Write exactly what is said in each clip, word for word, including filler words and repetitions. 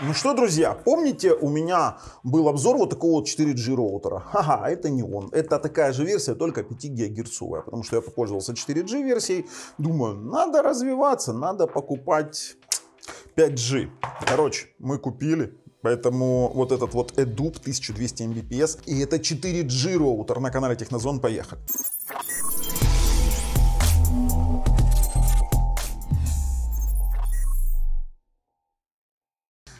Ну что, друзья, помните, у меня был обзор вот такого вот четыре джи роутера? Ха-ха, это не он. Это такая же версия, только пять гигагерцовая. Потому что я попользовался четыре джи версией. Думаю, надо развиваться, надо покупать пять джи. Короче, мы купили. Поэтому вот этот вот Edup тысяча двести мбпс. И это четыре джи роутер на канале Технозон. Поехали.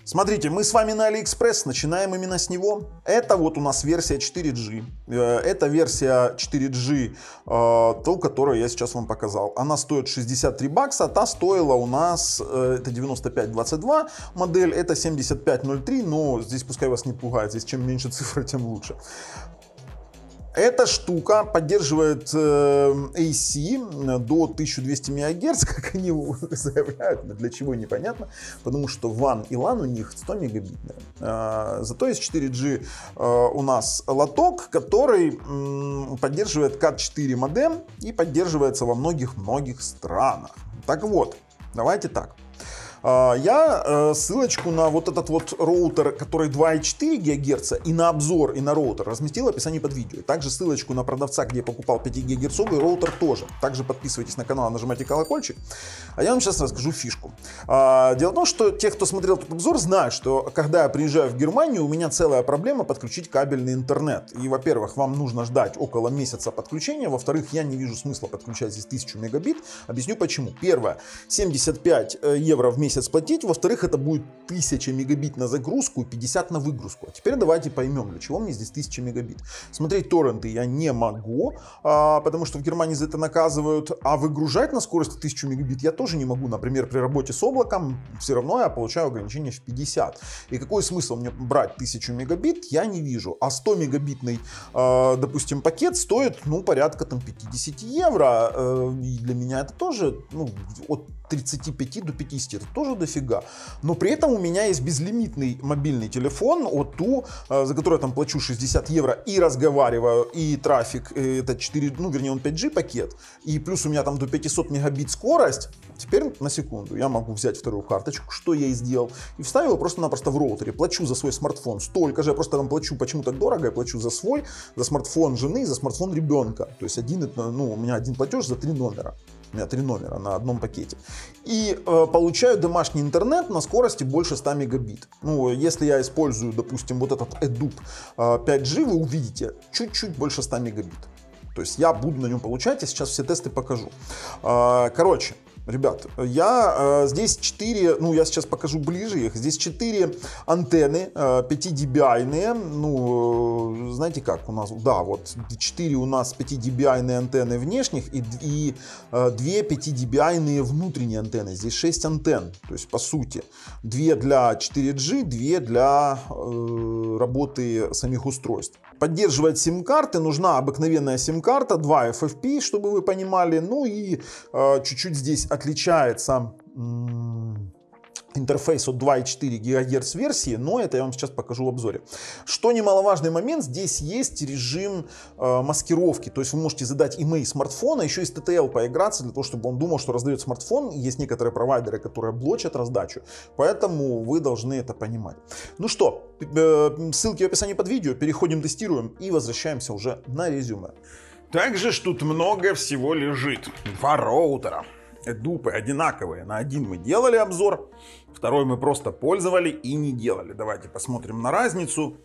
Смотрите, мы с вами на AliExpress, начинаем именно с него. Это вот у нас версия четыре джи. Это версия четыре джи, ту, которую я сейчас вам показал. Она стоит шестьдесят три бакса, та стоила у нас, это девяносто пять двадцать два модель, это семьдесят пять ноль три, но здесь пускай вас не пугает, здесь чем меньше цифры, тем лучше. Эта штука поддерживает эй си до тысячи двухсот мегагерц, как они заявляют, для чего непонятно, потому что ван и лан у них сто мегабитные. Зато из четыре джи у нас лоток, который поддерживает кат четыре модем и поддерживается во многих-многих странах. Так вот, давайте так. Я ссылочку на вот этот вот роутер, который два и четыре гигагерца, и на обзор, и на роутер разместил в описании под видео. Также ссылочку на продавца, где я покупал пять гигагерцовый роутер, тоже. Также подписывайтесь на канал, нажимайте колокольчик. А я вам сейчас расскажу фишку. Дело в том, что те, кто смотрел этот обзор, знают, что когда я приезжаю в Германию, у меня целая проблема подключить кабельный интернет. И, во-первых, вам нужно ждать около месяца подключения. Во-вторых, я не вижу смысла подключать здесь тысячу мегабит. Объясню почему. Первое. семьдесят пять евро в месяц платить, во-вторых, это будет тысяча мегабит на загрузку и пятьдесят на выгрузку. А теперь давайте поймем, для чего мне здесь тысяча мегабит. Смотреть торренты я не могу, а, потому что в Германии за это наказывают, а выгружать на скорость тысячу мегабит я тоже не могу. Например, при работе с облаком все равно я получаю ограничение в пятьдесят. И какой смысл мне брать тысячу мегабит, я не вижу. А сто мегабитный, а, допустим, пакет стоит, ну, порядка там пятьдесят евро. А, и для меня это тоже, ну, от тридцати пяти до пятидесяти, это тоже дофига. Но при этом у меня есть безлимитный мобильный телефон о ту, за который я там плачу шестьдесят евро и разговариваю, и трафик, это четыре, ну вернее он пять джи пакет, и плюс у меня там до пятисот мегабит скорость. Теперь на секунду я могу взять вторую карточку, что я и сделал, и вставил его просто-напросто в роутере. Плачу за свой смартфон столько же, я просто там плачу, почему так дорого, я плачу за свой, за смартфон жены, за смартфон ребенка. То есть один, ну, у меня один платеж за три номера. У меня три номера на одном пакете. И э, получаю домашний интернет на скорости больше ста мегабит. Ну, если я использую, допустим, вот этот Edup пять джи, вы увидите, чуть-чуть больше ста мегабит. То есть я буду на нем получать, я сейчас все тесты покажу. Э, короче. Ребят, я э, здесь четыре, ну я сейчас покажу ближе их, здесь четыре антенны, э, пять дби-ные, ну э, знаете как у нас, да, вот четыре у нас пять дби-ные антенны внешних и, и э, две пять дби-ные внутренние антенны, здесь шесть антенн, то есть по сути две для четыре джи, две для э, работы самих устройств. Поддерживать сим-карты, нужна обыкновенная сим-карта, два эф эф пи, чтобы вы понимали, ну и чуть-чуть э, здесь отличается интерфейс от два и четыре гигагерц версии, но это я вам сейчас покажу в обзоре. Что немаловажный момент, здесь есть режим э, маскировки, то есть вы можете задать имей смартфона, еще и с ти ти эл поиграться, для того, чтобы он думал, что раздает смартфон. Есть некоторые провайдеры, которые блочат раздачу, поэтому вы должны это понимать. Ну что, э, ссылки в описании под видео, переходим, тестируем и возвращаемся уже на резюме. Также ж тут много всего лежит. Два роутера. Эдупы одинаковые. На один мы делали обзор, второй мы просто пользовали и не делали. Давайте посмотрим на разницу.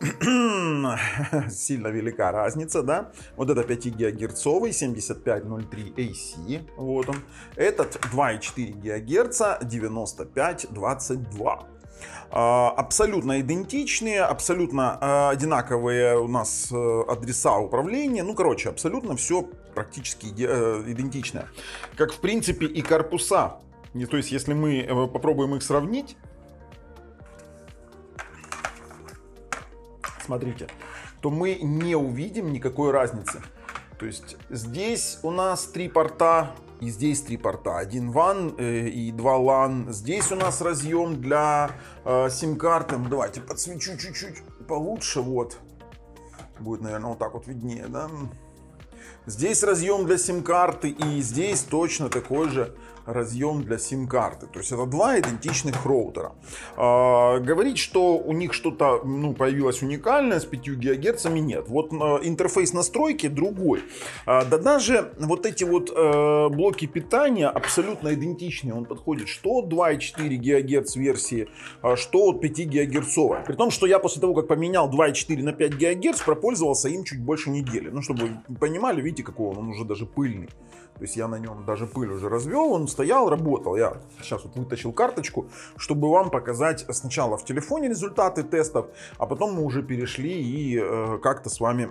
Сильно велика разница, да? Вот это пять гигагерцовый семьдесят пять ноль три эй си, вот он. Этот два и четыре гигагерца девяносто пять двадцать два. Абсолютно идентичные, абсолютно одинаковые у нас адреса управления. Ну, короче, абсолютно все практически идентичное. Как, в принципе, и корпуса. И, то есть, если мы попробуем их сравнить. Смотрите. То мы не увидим никакой разницы. То есть, здесь у нас три порта. И здесь три порта, один ван и два лан. Здесь у нас разъем для э, сим-карты. Давайте подсвечу чуть-чуть получше, вот. Будет, наверное, вот так вот виднее, да? Здесь разъем для сим-карты и здесь точно такой же разъем для сим-карты. То есть это два идентичных роутера. А, говорить, что у них что-то, ну, появилось уникальное с пятью гигагерцами, нет. Вот а, интерфейс настройки другой. А, да даже вот эти вот а, блоки питания абсолютно идентичны. Он подходит что от два и четыре гигагерца версии, а, что от пяти гигагерц. При том, что я после того, как поменял два и четыре на пять гигагерц, пропользовался им чуть больше недели. Ну, чтобы вы понимали, видите, какой он, он уже даже пыльный. То есть я на нем даже пыль уже развел, он стоял, работал. Я сейчас вот вытащил карточку, чтобы вам показать сначала в телефоне результаты тестов, а потом мы уже перешли и э, как-то с вами...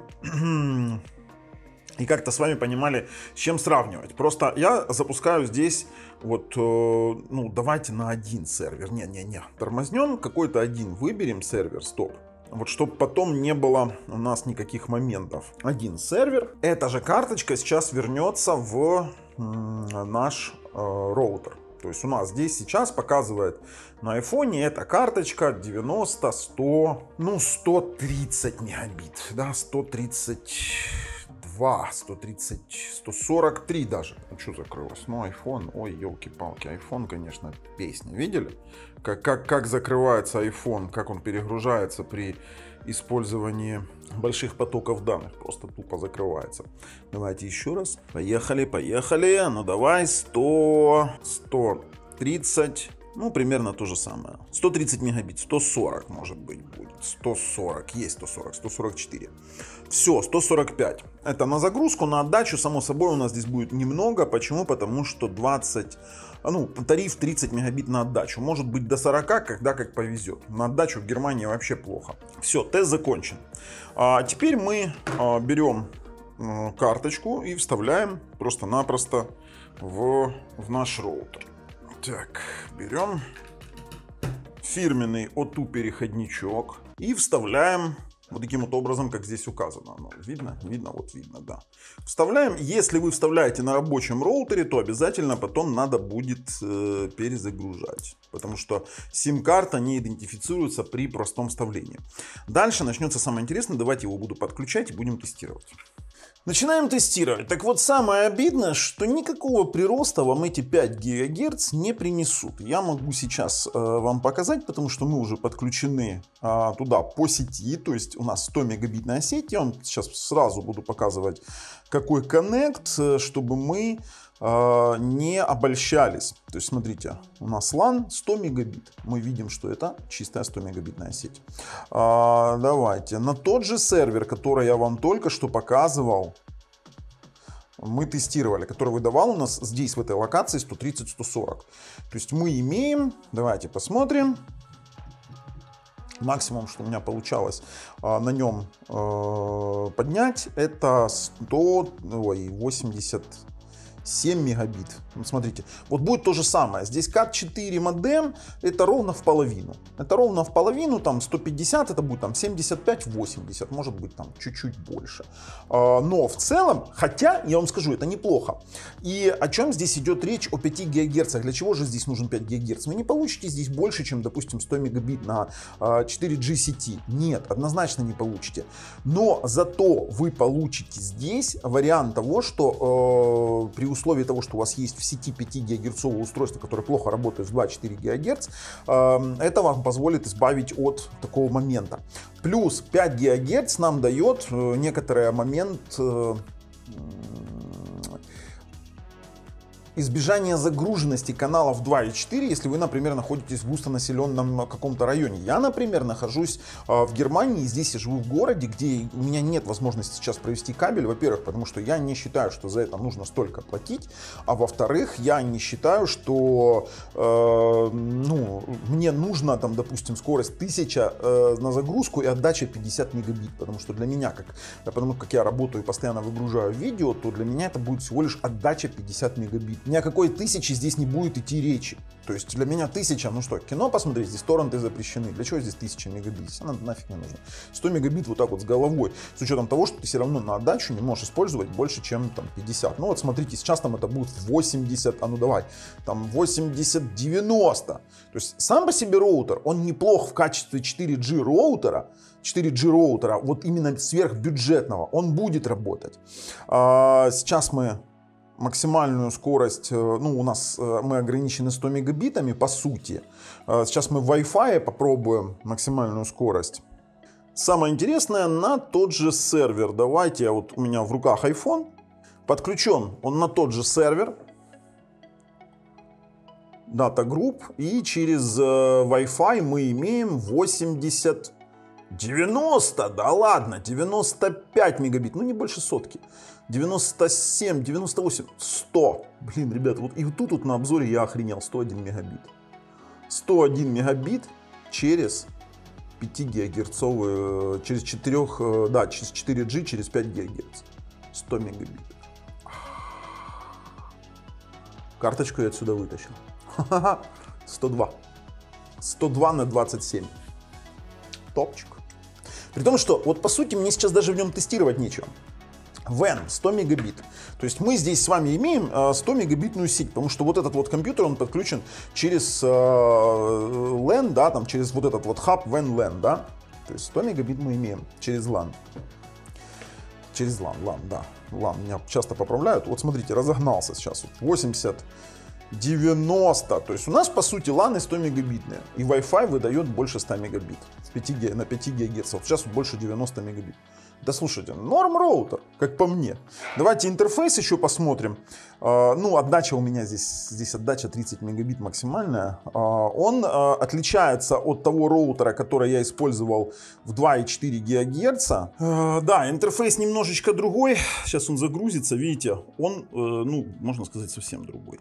И как-то с вами понимали, с чем сравнивать. Просто я запускаю здесь вот, э, ну, давайте на один сервер. Не-не-не, тормознем, какой-то один выберем сервер, стоп. Вот чтобы потом не было у нас никаких моментов. Один сервер. Эта же карточка сейчас вернется в наш э, роутер. То есть у нас здесь сейчас показывает на айфоне эта карточка девяносто, сто, ну сто тридцать мегабит. Да, сто тридцать... сто тридцать, сто сорок три даже. Ну, что закрылось? Ну, iPhone. Ой, елки-палки. iPhone, конечно, песня. Видели? Как, как, как закрывается iPhone, как он перегружается при использовании больших потоков данных. Просто тупо закрывается. Давайте еще раз. Поехали, поехали. Ну, давай. сто, сто тридцать. Ну, примерно то же самое. сто тридцать мегабит, сто сорок, может быть, будет. сто сорок, есть сто сорок, сто сорок четыре. Все, сто сорок пять. Это на загрузку, на отдачу, само собой, у нас здесь будет немного. Почему? Потому что двадцать... Ну, тариф тридцать мегабит на отдачу. Может быть, до сорока, когда как повезет. На отдачу в Германии вообще плохо. Все, тест закончен. А теперь мы берем карточку и вставляем просто-напросто в, в наш роутер. Так, берем фирменный оту переходничок и вставляем вот таким вот образом, как здесь указано. Ну, видно? Видно? Вот видно, да. Вставляем. Если вы вставляете на рабочем роутере, то обязательно потом надо будет э, перезагружать. Потому что сим-карта не идентифицируется при простом вставлении. Дальше начнется самое интересное. Давайте его буду подключать и будем тестировать. Начинаем тестировать. Так вот, самое обидное, что никакого прироста вам эти пять гигагерц не принесут. Я могу сейчас э, вам показать, потому что мы уже подключены э, туда по сети. То есть у нас сто мегабитная сеть. Я вам сейчас сразу буду показывать, какой коннект, чтобы мы э, не обольщались. То есть смотрите, у нас лан сто мегабит. Мы видим, что это чистая сто мегабитная сеть. Э, давайте на тот же сервер, который я вам только что показывал, мы тестировали, который выдавал у нас здесь в этой локации сто тридцать сто сорок. То есть мы имеем, давайте посмотрим, максимум, что у меня получалось на нем поднять, это сто восемьдесят семь мегабит. Смотрите, вот будет то же самое. Здесь кат четыре модем, это ровно в половину. Это ровно в половину, там сто пятьдесят, это будет там семьдесят пять восемьдесят, может быть там чуть-чуть больше. Но в целом, хотя, я вам скажу, это неплохо. И о чем здесь идет речь? О пяти гигагерцах. Для чего же здесь нужен пять гигагерц? Вы не получите здесь больше, чем, допустим, сто мегабит на четыре джи сети. Нет, однозначно не получите. Но зато вы получите здесь вариант того, что э, при условии того, что у вас есть в сети пяти гигагерцовое устройство, которое плохо работает с два-четыре гигагерца, это вам позволит избавить от такого момента. Плюс пять гигагерц нам дает некоторый момент избежание загруженности каналов два и четыре, если вы, например, находитесь в густонаселенном каком-то районе. Я, например, нахожусь в Германии, здесь я живу в городе, где у меня нет возможности сейчас провести кабель, во-первых, потому что я не считаю, что за это нужно столько платить, а во-вторых, я не считаю, что э, ну, мне нужно, там, допустим, скорость тысяча э, на загрузку и отдача пятьдесят мегабит, потому что для меня, как, потому как я работаю и постоянно выгружаю видео, то для меня это будет всего лишь отдача пятьдесят мегабит. Ни о какой тысяче здесь не будет идти речи. То есть для меня тысяча, ну что, кино посмотреть, здесь торренты запрещены. Для чего здесь тысяча мегабит? Она нафиг не нужна. сто мегабит вот так вот с головой. С учетом того, что ты все равно на отдачу не можешь использовать больше, чем там пятьдесят. Ну вот смотрите, сейчас там это будет восемьдесят, а ну давай, там восемьдесят девяносто. То есть сам по себе роутер, он неплох в качестве четыре джи роутера, четыре джи роутера, вот именно сверхбюджетного. Он будет работать. А сейчас мы максимальную скорость, ну, у нас мы ограничены ста мегабитами, по сути. Сейчас мы в Wi-Fi попробуем максимальную скорость. Самое интересное, на тот же сервер. Давайте, вот у меня в руках iPhone. Подключен он на тот же сервер. Data Group. И через Wi-Fi мы имеем восемьдесят... девяносто, да ладно, девяносто пять мегабит, ну не больше сотки, девяносто семь, девяносто восемь, сто, блин, ребята, вот и тут вот на обзоре я охренел, сто один мегабит, сто один мегабит через пять гигагерцовые, через четыре, да, через четыре джи, через пять гигагерц, сто мегабит, карточку я отсюда вытащил, сто два, сто два на двадцать семь. Топчик. При том, что вот по сути мне сейчас даже в нем тестировать нечего. ван сто мегабит. То есть мы здесь с вами имеем сто мегабитную сеть, потому что вот этот вот компьютер, он подключен через лэн, да, там через вот этот вот хаб ван лэн, да. То есть сто мегабит мы имеем через лан. Через лан, лан, да. лан меня часто поправляют. Вот смотрите, разогнался сейчас. восемьдесят, девяносто, то есть у нас по сути ланы сто мегабитные, и Wi-Fi выдает больше ста мегабит с пяти, на пять гигагерц, вот сейчас больше девяноста мегабит. Да слушайте, норм роутер, как по мне. Давайте интерфейс еще посмотрим. Ну, отдача у меня здесь, здесь отдача тридцать мегабит максимальная. Он отличается от того роутера, который я использовал в два и четыре гигагерца. Да, интерфейс немножечко другой, сейчас он загрузится, видите, он, ну, можно сказать, совсем другой.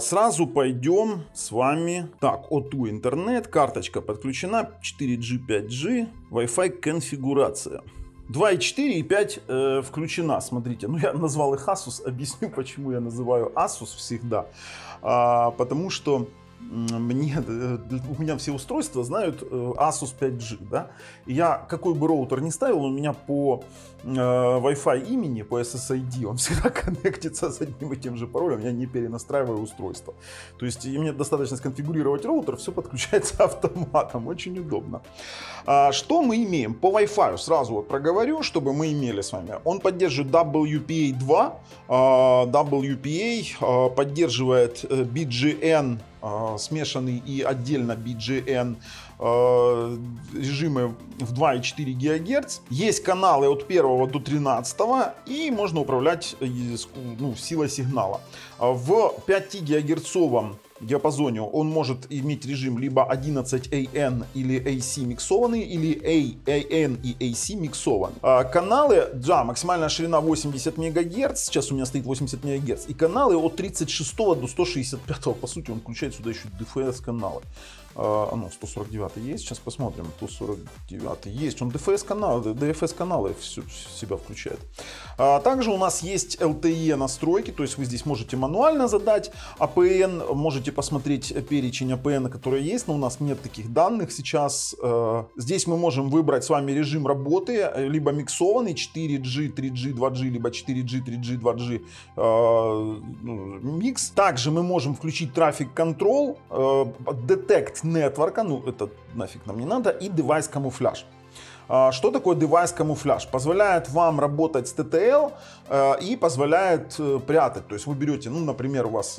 Сразу пойдем с вами. Так, о ту интернет, карточка подключена, четыре джи, пять джи, Wi-Fi конфигурация. два и четыре и пять э, включена, смотрите. Ну, я назвал их асус, объясню, почему я называю асус всегда. А, потому что мне, у меня все устройства знают асус пять джи, да. И я какой бы роутер ни ставил, у меня по э, Wi-Fi имени, по эс эс ай ди, он всегда коннектится с одним и тем же паролем, я не перенастраиваю устройство. То есть мне достаточно сконфигурировать роутер, все подключается автоматом, очень удобно. А, что мы имеем? По Wi-Fi сразу вот проговорю, чтобы мы имели с вами. Он поддерживает дабл ю пи эй два, дабл ю пи эй, поддерживает би джи эн, смешанный и отдельно би джи эн режимы в два и четыре гигагерца. Есть каналы от первого до тринадцатого, и можно управлять, ну, силой сигнала. В пяти гигагерцовом диапазоне он может иметь режим либо одиннадцать эй эн или эй си миксованный, или эй эн и эй си миксован. Каналы, да, максимальная ширина восемьдесят мегагерц, сейчас у меня стоит восемьдесят мегагерц, и каналы от тридцать шестого до ста шестидесяти пятого, по сути, он включает сюда еще ди эф эс каналы. А, ну, сто сорок девятый есть, сейчас посмотрим, сто сорок девятый есть, он ди эф эс каналы, ди эф эс каналы в себя включает. А, также у нас есть эл ти и настройки, то есть вы здесь можете мануально задать, эй пи эн, можете посмотреть перечень эй пи эн, который есть, но у нас нет таких данных сейчас. Э, здесь мы можем выбрать с вами режим работы, либо миксованный четыре джи, три джи, два джи, либо четыре джи, три джи, два джи э, микс. Также мы можем включить трафик контрол, э, детект нетворка, ну это нафиг нам не надо, и девайс камуфляж. Что такое девайс-камуфляж? Позволяет вам работать с ти ти эл и позволяет прятать. То есть вы берете, ну, например, у вас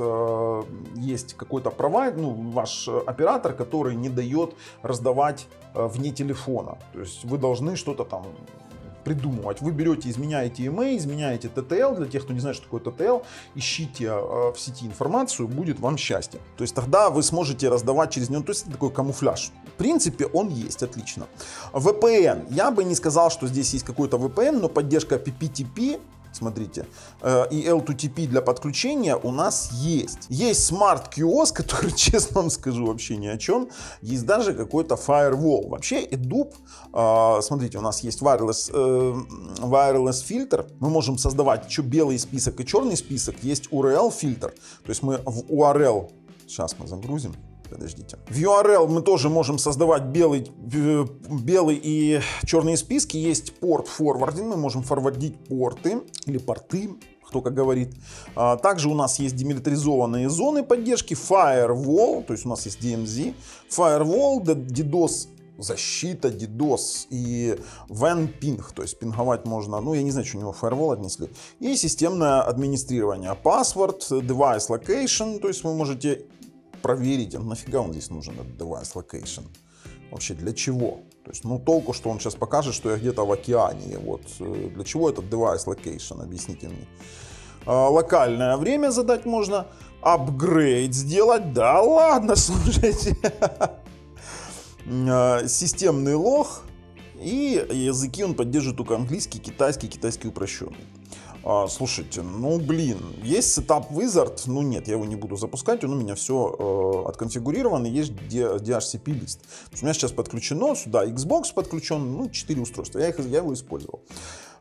есть какой-то провайдер, ну, ваш оператор, который не дает раздавать вне телефона. То есть вы должны что-то там придумывать. Вы берете, изменяете и мэй, изменяете ти ти эл. Для тех, кто не знает, что такое ти ти эл, ищите в сети информацию, будет вам счастье. То есть тогда вы сможете раздавать через него. То есть это такой камуфляж. В принципе, он есть, отлично. ви пи эн. Я бы не сказал, что здесь есть какой-то ви пи эн, но поддержка пи пи ти пи, смотрите, и эл ту ти пи для подключения у нас есть. Есть смарт кью о эс, который, честно вам скажу, вообще ни о чем. Есть даже какой-то Firewall. Вообще, Edup, смотрите, у нас есть wireless, wireless фильтр. Мы можем создавать еще белый список и черный список. Есть ю ар эл фильтр. То есть мы в ю ар эл, сейчас мы загрузим. Подождите. В ю ар эл мы тоже можем создавать белый, белый и черные списки. Есть порт форвардинг, мы можем форвардить порты или порты, кто как говорит. Также у нас есть демилитаризованные зоны поддержки, Firewall, то есть у нас есть ди эм зет, Firewall, DDoS защита, DDoS и WANPing, то есть пинговать можно, ну я не знаю, что у него Firewall отнесли, и системное администрирование, password, device location, то есть вы можете проверить, а нафига он здесь нужен, этот device location, вообще для чего, то есть ну толку, что он сейчас покажет, что я где-то в океане, вот для чего этот device location, объясните мне. Локальное время задать можно, апгрейд сделать, да ладно, слушайте. Системный лог, и языки он поддерживает только английский, китайский, китайский упрощенный. Слушайте, ну блин, есть Setup Wizard, ну нет, я его не буду запускать, он у меня все э, отконфигурировано, есть ди эйч си пи лист. У меня сейчас подключено, сюда Xbox подключен, ну четыре устройства, я, их, я его использовал.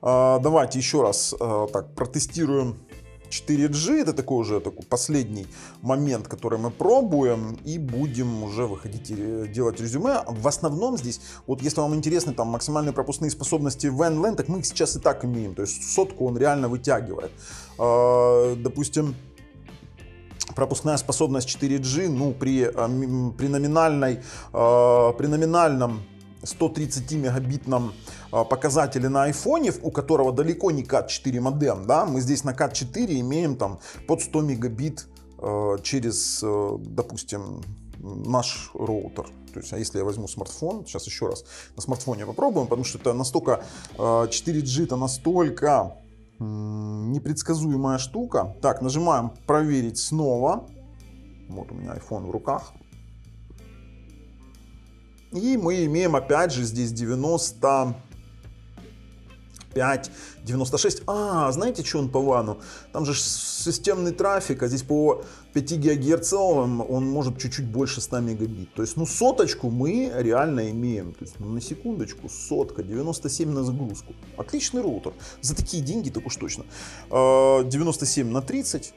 Э, давайте еще раз э, так протестируем четыре джи, это такой уже такой последний момент, который мы пробуем, и будем уже выходить и делать резюме. В основном здесь, вот если вам интересны там максимальные пропускные способности ван лэн, так мы их сейчас и так имеем, то есть сотку он реально вытягивает. Допустим, пропускная способность четыре джи, ну при, при, номинальной, при номинальном сто тридцати мегабитном показатели на айфоне, у которого далеко не кат четыре модем, да, мы здесь на кат четыре имеем там под сто мегабит э, через, э, допустим, наш роутер. То есть, а если я возьму смартфон, сейчас еще раз на смартфоне попробуем, потому что это настолько, э, четыре джи это настолько э, непредсказуемая штука. Так, нажимаем проверить снова, вот у меня iPhone в руках. И мы имеем опять же здесь девяносто пять, девяносто шесть. А, знаете, что он по вану? Там же системный трафик, а здесь по пяти гигагерц он может чуть-чуть больше ста мегабит. То есть, ну соточку мы реально имеем. То есть, ну, на секундочку, сотка, девяносто семь на загрузку. Отличный роутер. За такие деньги, так уж точно. девяносто семь на тридцать.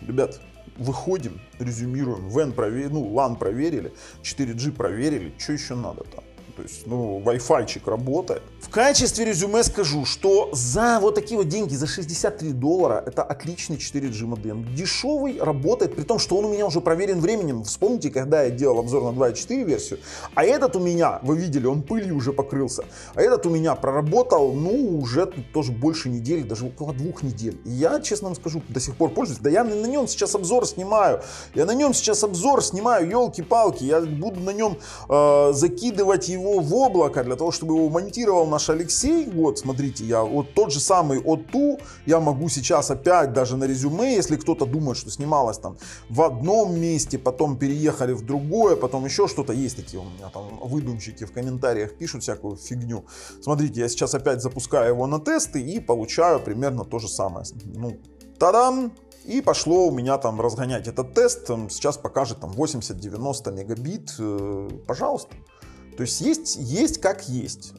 Ребят, выходим, резюмируем, ван проверили, ну, лан проверили, четыре джи проверили, что еще надо там? То есть, ну, вай-файчик работает. В качестве резюме скажу, что за вот такие вот деньги, за шестьдесят три доллара, это отличный четыре джи модем. Дешевый, работает, при том, что он у меня уже проверен временем. Вспомните, когда я делал обзор на два и четыре версию, а этот у меня, вы видели, он пылью уже покрылся, а этот у меня проработал, ну, уже тут тоже больше недели, даже около двух недель. И я, честно вам скажу, до сих пор пользуюсь, да я на нем сейчас обзор снимаю, я на нем сейчас обзор снимаю, елки-палки, я буду на нем э, закидывать его в облако, для того, чтобы его монтировал наш Алексей. Вот, смотрите, я вот тот же самый о ту, я могу сейчас опять даже на резюме, если кто-то думает, что снималось там в одном месте, потом переехали в другое, потом еще что-то, есть такие у меня там выдумщики в комментариях пишут всякую фигню. Смотрите, я сейчас опять запускаю его на тесты и получаю примерно то же самое. Ну, та-дам! И пошло у меня там разгонять этот тест, сейчас покажет там восемьдесят-девяносто мегабит, пожалуйста. То есть, есть, есть как есть.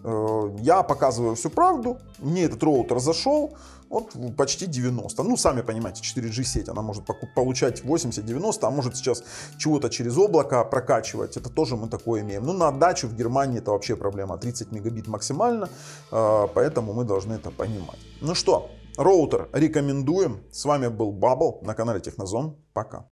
Я показываю всю правду, мне этот роутер зашел, вот почти девяносто. Ну, сами понимаете, четыре джи сеть, она может получать восемьдесят-девяносто, а может сейчас чего-то через облако прокачивать, это тоже мы такое имеем. Ну, на отдачу в Германии это вообще проблема, тридцать мегабит максимально, поэтому мы должны это понимать. Ну что, роутер рекомендуем, с вами был Баббл на канале Технозон, пока.